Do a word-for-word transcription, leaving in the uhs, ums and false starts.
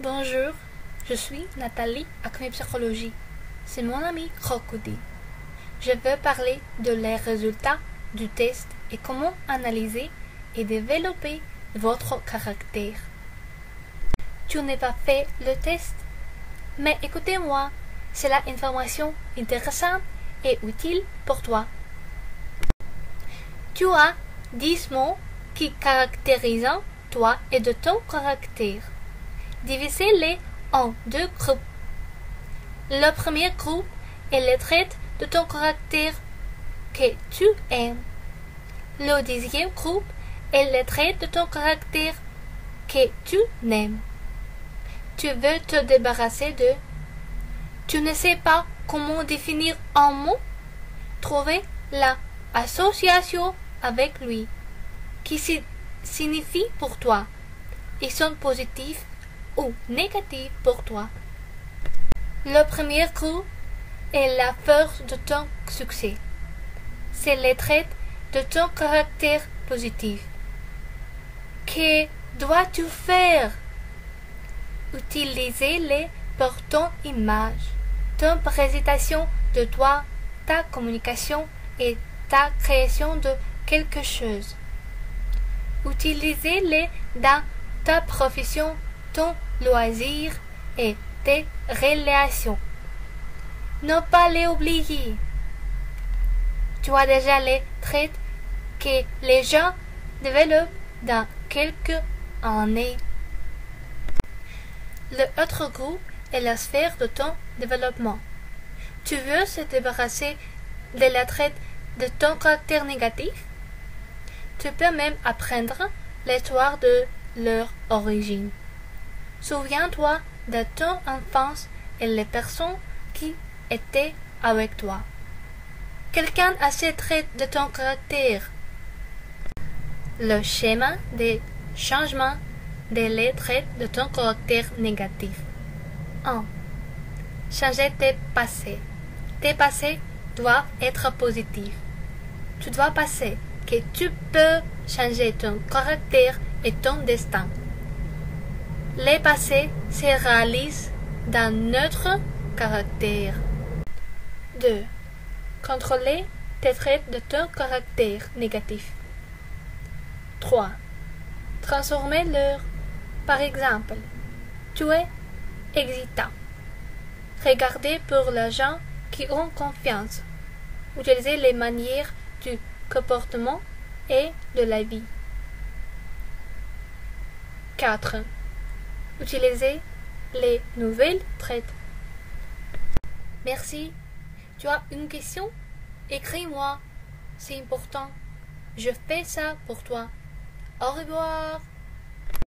Bonjour, je suis Nathalie Acme Psychologie. C'est mon ami Rocudi. Je veux parler de les résultats du test et comment analyser et développer votre caractère. Tu n'as pas fait le test? Mais écoutez-moi, c'est la information intéressante et utile pour toi. Tu as dix mots qui caractérisent toi et de ton caractère. Divisez-les en deux groupes. Le premier groupe est les traits de ton caractère que tu aimes. Le deuxième groupe est les traits de ton caractère que tu n'aimes. Tu veux te débarrasser de. Tu ne sais pas comment définir un mot? Trouvez la association avec lui qui signifie pour toi. Ils sont positifs ou négatif pour toi. Le premier groupe est la force de ton succès. C'est les traits de ton caractère positif. Que dois-tu faire? Utilisez-les pour ton image, ton présentation de toi, ta communication et ta création de quelque chose. Utilisez-les dans ta profession, ton loisirs et tes relations. Ne pas les oublier. Tu as déjà les traits que les gens développent dans quelques années. L'autre groupe est la sphère de ton développement. Tu veux se débarrasser de la traite de ton caractère négatif? Tu peux même apprendre l'histoire de leur origine. Souviens-toi de ton enfance et les personnes qui étaient avec toi. Quelqu'un a ces traits de ton caractère. Le schéma des changements des traits de ton caractère négatif. un. Changer tes passés. Tes passés doivent être positifs. Tu dois penser que tu peux changer ton caractère et ton destin. Les passés se réalisent dans notre caractère. deux. Contrôler tes traits de ton caractère négatif. trois. Transformer leur. Par exemple, tu es excitant. Regardez pour les gens qui ont confiance. Utilisez les manières du comportement et de la vie. quatre. Utilisez les nouvelles traits. Merci. Tu as une question? Écris-moi. C'est important. Je fais ça pour toi. Au revoir.